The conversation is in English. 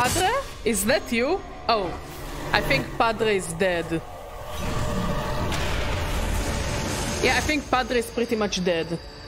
Padre, is that you? Oh, I think Padre is dead. Yeah, I think Padre is pretty much dead.